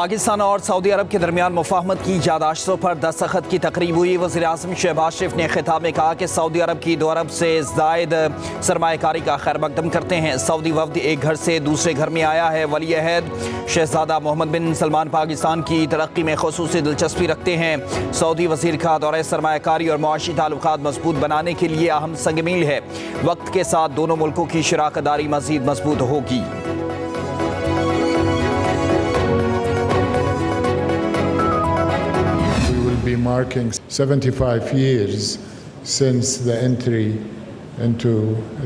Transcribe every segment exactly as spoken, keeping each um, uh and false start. पाकिस्तान और सऊदी अरब के दरमियान मुफाहमत की याददाश्तों पर दस्तखत की तकरीब हुई। वज़ीर आज़म शहबाज शरीफ ने खिताब में कहा कि सऊदी अरब की दो अरब से ज़ायद सरमायाकारी का खैर मकदम करते हैं। सऊदी वफद एक घर से दूसरे घर में आया है। वली अहद शहजादा मोहम्मद बिन सलमान पाकिस्तान की तरक्की में ख़ुसूसी दिलचस्पी रखते हैं। सऊदी वज़ीर का दौरा सरमायाकारी और मुआशी ताल्लुकात मजबूत बनाने के लिए अहम संगमील है। वक्त के साथ दोनों मुल्कों की शराकतदारी मज़ीद मजबूत होगी। Marking seventy-five years since the entry into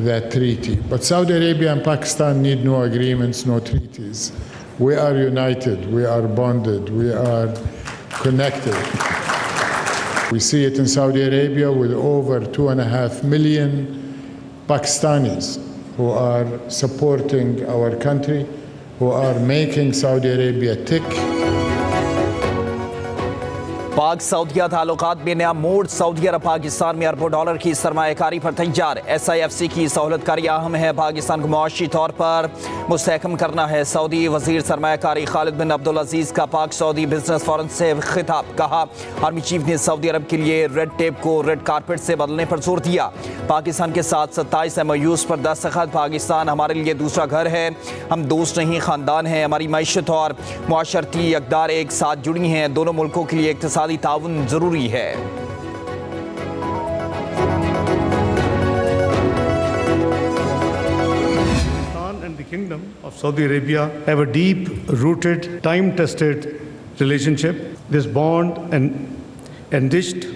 that treaty. But Saudi Arabia and Pakistan need no agreements, no treaties. We are united, we are bonded, we are connected. We see it in Saudi Arabia with over two and a half million Pakistanis who are supporting our country, who are making Saudi Arabia tick. पाक सऊदिया ताल्लुकात में नया मोड़। Saudi अरब पाकिस्तान में अरबों dollar की सरमायाकारी पर तैयार। एस आई एफ सी की सहूलतकारी अहम है, पाकिस्तान को मुआशी तौर पर मुस्तहकम करना है। सऊदी वजीर सरमायाकारी खालिद बिन अब्दुल अजीज़ का पाक सऊदी बिजनेस फोरम से खिताब। कहा आर्मी चीफ ने सऊदी अरब के लिए रेड टेप को रेड कारपेट से बदलने पर जोर दिया। पाकिस्तान के साथ सत्ताईस एम ओ यूज़ पर दस्तखत। पाकिस्तान हमारे लिए दूसरा घर है, हम दोस्त नहीं खानदान हैं। हमारी मैशत और माशरती अकदार एक साथ जुड़ी हैं। दोनों मुल्कों के लिए इकतसा ताउन जरूरी है। Pakistan and the Kingdom of Saudi Arabia have a deep-rooted, time-tested relationship. This bond and enriched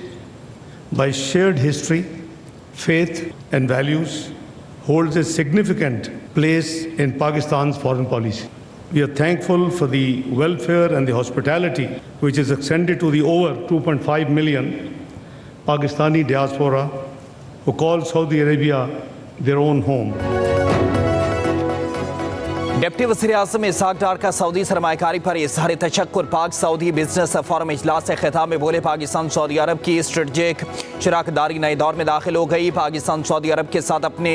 by shared history, faith, and values holds a significant place in Pakistan's foreign policy. We are thankful for the welfare and the hospitality which is extended to the over two point five million Pakistani diaspora who call Saudi Arabia their own home. Deputy वज़ीर आज़म इसहाक़ डार का Saudi सरमायाकारी पर इज़हार तशक्कुर। पाक Saudi business forum इजलास से खिताब में बोले, पाकिस्तान सऊदी अरब की स्ट्रेटजिक शराकतदारी नए दौर में दाखिल हो गई। पाकिस्तान सऊदी अरब के साथ अपने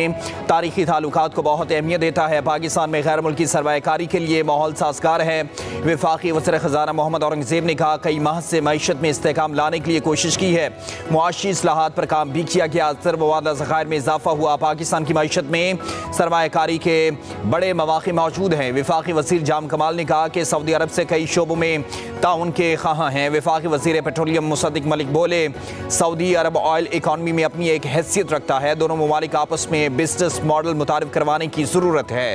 तारीखी ताल्लुकात को बहुत अहमियत देता है। पाकिस्तान में गैर मुल्की सरमायाकारी के लिए माहौल साजगार है। वफाकी वज़ीर ख़ज़ाना मोहम्मद औरंगज़ेब ने कहा कई माह से मैशत में इस्तेहकाम लाने के लिए कोशिश की है। मुआशी इस्लाहात पर काम भी किया गया। अक्सर मुआवजा ज़खायर में इजाफा हुआ। पाकिस्तान की मैशत में सरमायाकारी के बड़े मौक़े मौजूद हैं। वफाकी वज़ीर जाम कमाल ने कहा कि सऊदी अरब से कई शोबों में ताउन के ख्वाहां हैं। वफाकी वज़ीर पेट्रोलियम मुसद्दिक़ मलिक बोले, सऊदी अरब ऑयल इकॉनमी में अपनी एक हैसियत रखता है। दोनों ममालिक आपस में बिजनेस मॉडल मुतारिफ करवाने की ज़रूरत है।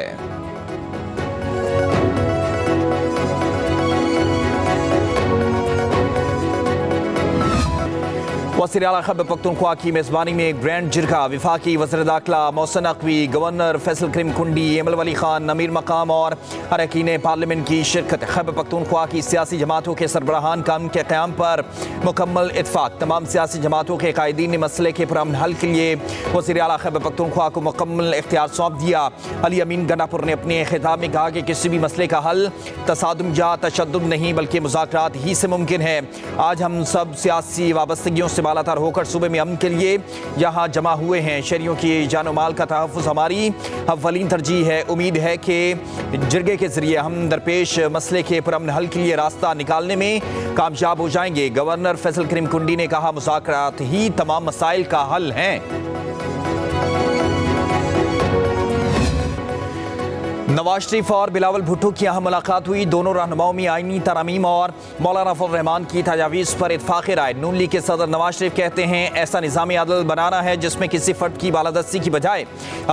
वज़ीर आला खैबर पख्तूनख्वा की मेज़बानी में एक ग्रैंड जिरगा। वफाकी वज़ीर दाखिला मोहसिन नक़वी, गवर्नर फैसल करीम कुंडी, एमल वली खान, अमीर मकाम और अरकान पार्लियामेंट की शिरकत। खैबर पख्तूनख्वा की सियासी जमातों के सरबराहान काम के क़याम पर मुकम्मल इत्फाक़। तमाम सियासी जमातों के कायदीन ने मसले के पुरअमन हल के लिए वज़ीर आला खैबर पख्तूनख्वा को मुकम्मल इख्तियार सौंप दिया। अली अमीन गंडापुर ने अपने खिताब में कहा कि किसी भी मसले का हल तसादुम या तशद्दुद नहीं बल्कि मुज़ाकरात ही से मुमकिन है। आज हम सब सियासी वाबस्तगियों से बालातर होकर सूबे में अमन के लिए यहाँ जमा हुए हैं। शहरियों की जान माल का तहफ़्फ़ुज़ हमारी अव्वलीन तरजीह है। उम्मीद है कि जिरगे के ज़रिए हम दरपेश मसले के पुरअमन हल के लिए रास्ता निकालने में कामयाब हो जाएंगे। गवर्नर फैसल करीम कुंडी ने कहा मुज़ाकरात ही तमाम मसाइल का हल हैं। नवाज शरीफ और बिलावल भुट्टो की अहम मुलाकात हुई। दोनों रहनुमाओं में आइनी तरामीम और मौलाना फजलुर रहमान की तजावीज़ पर इतफाक़ राय। नून लीग के सदर नवाज शरीफ कहते हैं ऐसा निज़ाम अदल बनाना है जिसमें किसी फ़र्द की बालादस्ती की बजाय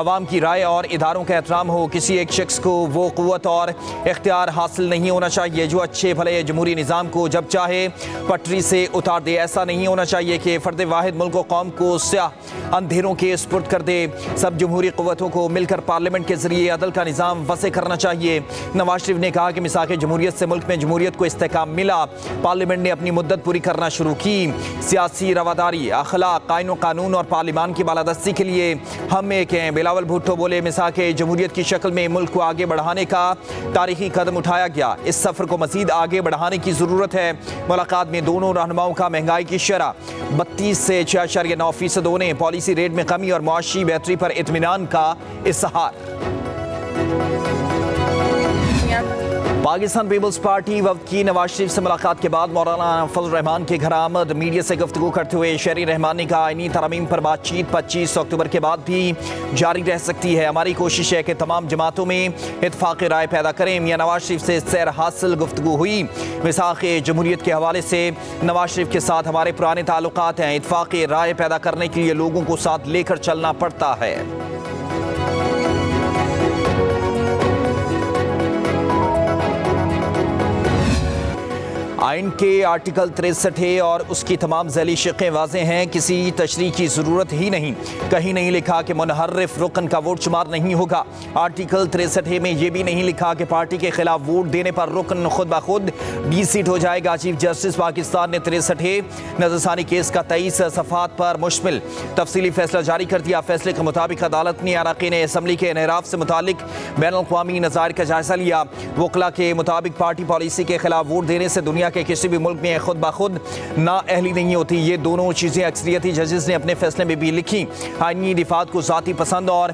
अवाम की राय और इदारों का एहतराम हो। किसी एक शख्स को वो क़ुव्वत और इख्तियार हासिल नहीं होना चाहिए जो अच्छे भले जमहूरी निज़ाम को जब चाहे पटरी से उतार दे। ऐसा नहीं होना चाहिए कि फ़र्द वाहिद मुल्क व कौम को स्याह अंधेरों के सुपुर्द कर दे। सब जमहूरी क़ुव्वतों को मिलकर पार्लियामेंट के ज़रिए अदल का निज़ाम वसे करना चाहिए। नवाज शरीफ ने कहा कि मिसाक़े जमहूरियत से मुल्क में जमहूरियत को इस्तेहकाम मिला। पार्लियामेंट ने अपनी मुद्दत पूरी करना शुरू की। सियासी रवादारी, अखलाक, आईन व कानून और पार्लियामान की बालादस्ती के लिए हम एक हैं। बिलावल भुट्टो बोले मिसाक़े जमहूरियत की शक्ल में मुल्क को आगे बढ़ाने का तारीखी कदम उठाया गया। इस सफ़र को मज़ीद आगे बढ़ाने की ज़रूरत है। मुलाकात में दोनों रहनुमाओं का महंगाई की शरह बत्तीस से छः अशारिया नौ फीसद होने, पॉलिसी रेट में कमी और मुआशी बेहतरी पर इत्मीनान का इज़हार। पाकिस्तान पीपल्स पार्टी वफ़द की नवाज शरीफ से मुलाकात के बाद मौलाना फजलुर रहमान के घर आमद। मीडिया से गुफ्तगू करते हुए शहरी रहमान ने कहा आइनी तरमीम पर बातचीत पच्चीस अक्टूबर के बाद भी जारी रह सकती है। हमारी कोशिश है कि तमाम जमातों में इतफाक़ राय पैदा करें। मियाँ नवाज शरीफ से सैर हासिल गुफ्तगू हुई। मिसाक़ जमहूरियत के हवाले से नवाज शरीफ के साथ हमारे पुराने ताल्लुकात हैं। इतफाक़ राय पैदा करने के लिए लोगों को साथ लेकर चलना पड़ता है। आइन के आर्टिकल तिरसठ ए और उसकी तमाम झैली शिकें वाज़ें हैं। किसी तशरीह की ज़रूरत ही नहीं। कहीं नहीं लिखा कि मुनहर्रिफ रुकन का वोट शुमार नहीं होगा। आर्टिकल तिरसठ ए में यह भी नहीं लिखा कि पार्टी के खिलाफ वोट देने पर रुकन खुद ब खुद बीस सीट हो जाएगा। चीफ जस्टिस पाकिस्तान ने तिरसठ ए नज़रसानी केस का तेईस सफ़ात पर मुश्तमिल तफसीली फैसला जारी कर दिया। फैसले के मुताबिक अदालत ने अरकान असम्बली के इनहराफ से मुतालिक बैनुल अक़वामी नज़ायर का जायज़ा लिया। वकला के मुताबिक पार्टी पॉलिसी के खिलाफ वोट देने से दुनिया के किसी भी मुल्क में खुद ब खुद ना अहली नहीं होती। ये दोनों चीज़ें अक्सरियती जजेस ने अपने फैसले में भी लिखी। आइनी दिफात को ज़ाती पसंद और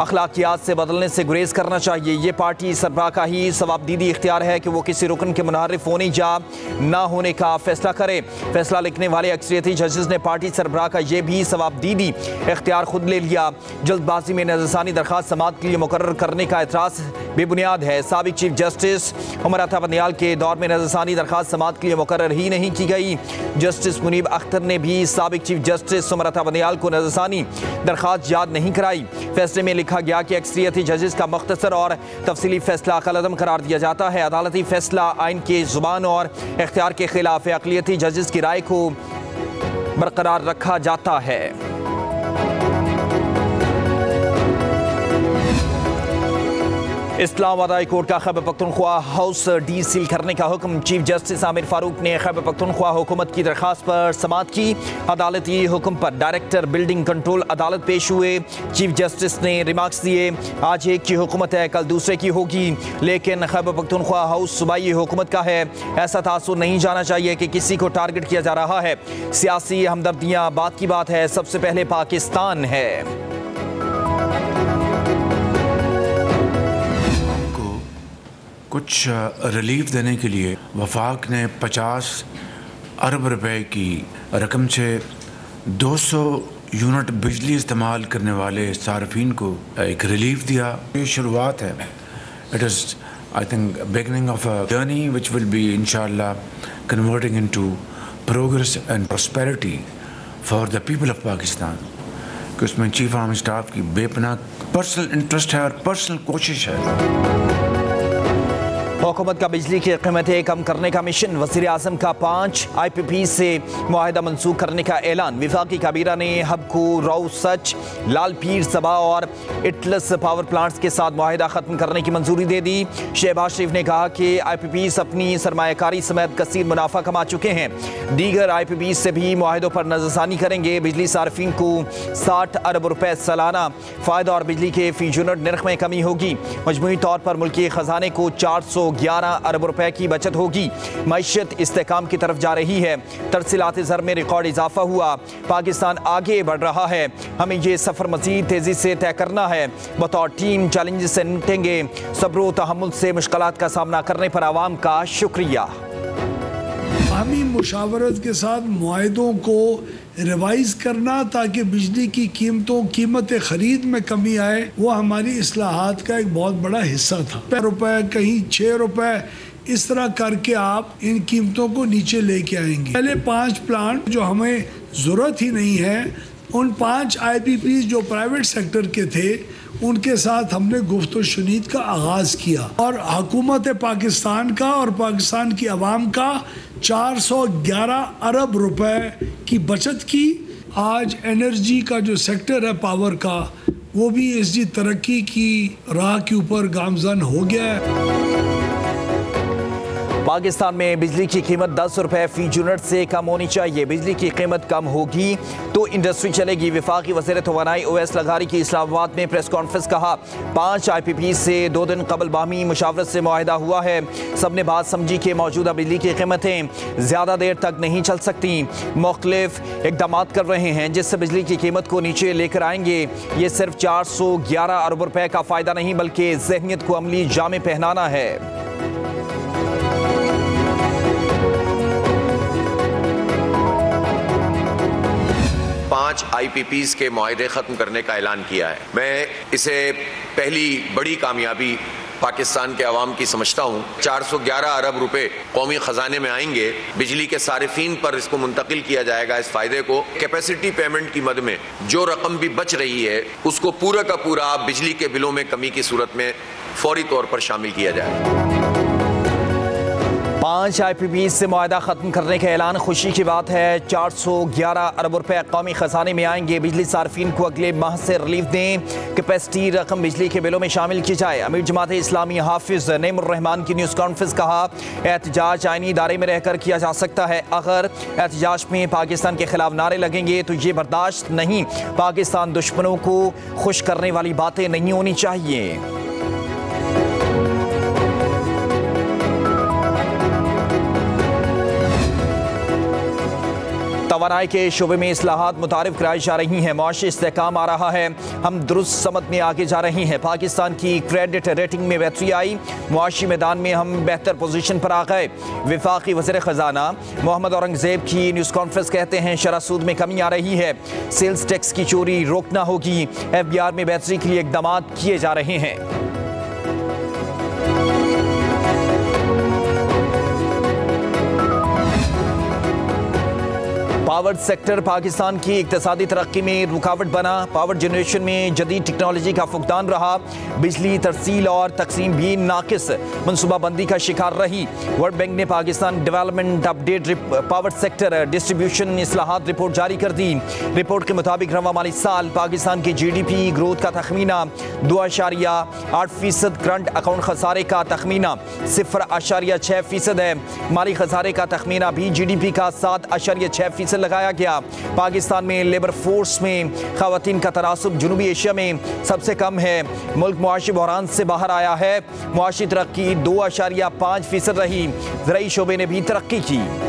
अखलाकियात से बदलने से गुरेज करना चाहिए। ये पार्टी सरबरा का ही सवाबदीदी इख्तियार है कि वो किसी रुकन के मुनहरिफ होने या ना होने का फैसला करे। फैसला लिखने वाले अक्सरियती जजेस ने पार्टी सरबरा का यह भी सवाबदीदी इख्तियार खुद ले लिया। जल्दबाजी में नज़रसानी दरख्वास्त समाअत के लिए मुकर्रर करने का एतराज़ बेबुनियाद है। साबिक चीफ जस्टिस उमर अता बंदियाल के दौर में नज़रसानी दरख्वास्त समाअत के लिए मुकर्रर ही नहीं की गई। जस्टिस मुनीब अख्तर ने भी साबिक चीफ जस्टिस उमर अता बंदियाल को नज़रसानी दरख्वास्त याद नहीं कराई। फैसले में लिखा गया कि अक्सरियती जजेस का मुख्तसर और तफसीली फैसला कलदम करार दिया जाता है। अदालती फैसला आइन के जुबान और इख्तियार के खिलाफ है। अक़लियती जजेस की राय को बरकरार रखा जाता है। इस्लामाबाद हाई कोर्ट का Khyber Pakhtunkhwa house D seal करने का हुक्म। चीफ जस्टिस आमिर फारूक ने खैबर पख्तूनख्वा हुकूमत की दरख्वास्त पर समाअत की। अदालती हुक्म पर डायरेक्टर बिल्डिंग कंट्रोल अदालत पेश हुए। चीफ जस्टिस ने रिमार्क्स दिए। आज एक की हुकूमत है, कल दूसरे की होगी, लेकिन खैबर पख्तूनख्वा हाउस सूबाई हुकूमत का है। ऐसा तासुर नहीं जाना चाहिए कि किसी को टारगेट किया जा रहा है। सियासी हमदर्दियाँ बात की बात है, सबसे पहले पाकिस्तान है। कुछ रिलीफ देने के लिए वफाक ने पचास अरब रुपए की रकम से दो सौ यूनिट बिजली इस्तेमाल करने वाले सार्फिन को एक रिलीफ दिया। ये शुरुआत है। It is I think beginning of a journey which will be इंशाअल्लाह converting into progress and prosperity for the people of Pakistan. कि उसमें चीफ आर्मी स्टाफ की बेपनाह पर्सनल इंटरेस्ट है और पर्सनल कोशिश है। हुकूमत का बिजली की कीमतें कम करने का मिशन। वज़ीर आज़म का पाँच आई पी पी से मुआहदा मनसूख करने का ऐलान। वफाकी काबीना ने हब को राव सच लाल पीर सबा और इटलस पावर प्लांट्स के साथ मुआहदा ख़त्म करने की मंजूरी दे दी। शहबाज शरीफ ने कहा कि आई पी पी अपनी सरमाकारी समेत कसीर मुनाफा कमा चुके हैं। दीगर आई पी पी से भी मुआहदों पर नज़रसानी करेंगे। बिजली सार्फिन को साठ अरब रुपये सालाना फ़ायदा और बिजली के फी यूनिट नर्ख में कमी होगी। मजमूई तौर पर मुल्की खजाने को चार सौ ग्यारह अरब रुपए की बचत होगी। मैशत इस्तेकाम की तरफ जा रही है। तरसीलात ज़र में रिकॉर्ड इजाफा हुआ। पाकिस्तान आगे बढ़ रहा है। हमें यह सफ़र मज़ीद तेज़ी से तय करना है। बतौर टीम चैलेंज से निपटेंगे। सब्र तहम्मुल से मुश्किलात का सामना करने पर आवाम का शुक्रिया। हमी मुशावरत के साथ मुआहिदों को रिवाइज करना ताकि बिजली की कीमतों कीमत खरीद में कमी आए, वो हमारी इस्लाहात का एक बहुत बड़ा हिस्सा था। रुपए कहीं छः रुपए इस तरह करके आप इन कीमतों को नीचे लेके आएंगे। पहले पांच प्लांट जो हमें ज़रूरत ही नहीं है, उन पांच आई पी पी जो प्राइवेट सेक्टर के थे, उनके साथ हमने गुफ्त शुनीद का आगाज़ किया और हुकूमत पाकिस्तान का और पाकिस्तान की आवाम का चार सौ ग्यारह अरब रुपए की बचत की। आज एनर्जी का जो सेक्टर है पावर का, वो भी इसकी तरक्की की राह के ऊपर गामजन हो गया है। पाकिस्तान में बिजली की कीमत दस रुपये फी यूनिट से कम होनी चाहिए। बिजली की कीमत कम होगी तो इंडस्ट्री चलेगी। वफाकी वज़ीर तवानाई ओएस लगारी की इस्लामाबाद में प्रेस कॉन्फ्रेंस कहा पाँच आई पी पी से दो दिन कबल बाहमी मुशावरत से मुआहदा हुआ है। सब ने बात समझी कि मौजूदा बिजली की कीमतें ज़्यादा देर तक नहीं चल सकती। मुख्तलिफ इकदाम कर रहे हैं जिससे बिजली की कीमत को नीचे लेकर आएंगे। ये सिर्फ चार सौ ग्यारह अरब रुपये का फ़ायदा नहीं बल्कि जहनीत को अमली जामे पहनाना है। पांच आई पी पीज़ के मुआहदे ख़त्म करने का ऐलान किया है। मैं इसे पहली बड़ी कामयाबी पाकिस्तान के अवाम की समझता हूँ। चार सौ ग्यारह अरब रुपए कौमी ख़जाने में आएंगे। बिजली के सारिफीन पर इसको मुंतकिल किया जाएगा। इस फ़ायदे को कैपेसिटी पेमेंट की मद में जो रकम भी बच रही है उसको पूरा का पूरा आप बिजली के बिलों में कमी की सूरत में फौरी तौर पर शामिल किया जाएगा। पाँच आई पी पी से मुआहदा ख़त्म करने का ऐलान खुशी की बात है। चार सौ ग्यारह अरब रुपये कौमी ख़जाने में आएंगे। बिजली सार्फिन को अगले माह से रिलीफ दें। कैपेसिटी रकम बिजली के बिलों में शामिल की जाए। अमीर जमात इस्लामी हाफिज नईम उर रहमान की न्यूज़ कॉन्फ्रेंस, कहा एहतजाज आइनी इदारे में रहकर किया जा सकता है। अगर एहतजाज में पाकिस्तान के खिलाफ नारे लगेंगे तो ये बर्दाश्त नहीं। पाकिस्तान दुश्मनों को खुश करने वाली बातें नहीं होनी चाहिए। तवानाई के शोबे में इस्लाहात मुतारिफ कराई जा रही हैं। माशी इस्तेहकाम आ रहा है। हम दुरुस्त समत में आगे जा रहे हैं। पाकिस्तान की क्रेडिट रेटिंग में बेहतरी आई। माशी मैदान में हम बेहतर पोजीशन पर आ गए। वफाकी वज़ीर ख़जाना मोहम्मद औरंगज़ेब की न्यूज़ कॉन्फ्रेंस, कहते हैं शरह सूद में कमी आ रही है। सेल्स टैक्स की चोरी रोकना होगी। एफ बी आर में बेहतरी के लिए इक़दाम किए जा रहे हैं। पावर सेक्टर पाकिस्तान की इक्तसादी तरक्की में रुकावट बना। पावर जनरेशन में जदीद टेक्नोलॉजी का फुकदान रहा। बिजली तरसील और तकसीम भी नाकिस मनसूबाबंदी का शिकार रही। वर्ल्ड बैंक ने Pakistan development update power sector distribution इस्लाहात रिपोर्ट जारी कर दी। रिपोर्ट के मुताबिक रवा माली साल पाकिस्तान की जी डी पी ग्रोथ का तखमीना दो अशारिया आठ फीसद, करंट अकाउंट खसारे का तखमीना सिफर अशारिया छः फीसद है। माली खसारे का तखमीना भी जी डी पी का सात अशारिया छः फीसद लगाया गया। पाकिस्तान में लेबर फोर्स में खवातीन का तनासुब जनूबी एशिया में सबसे कम है। मुल्क मुआशी बहरान से बाहर आया है। मुआशी तरक्की दो अशारिया पाँच फीसद रही। ज़राई शोबे ने भी तरक्की की।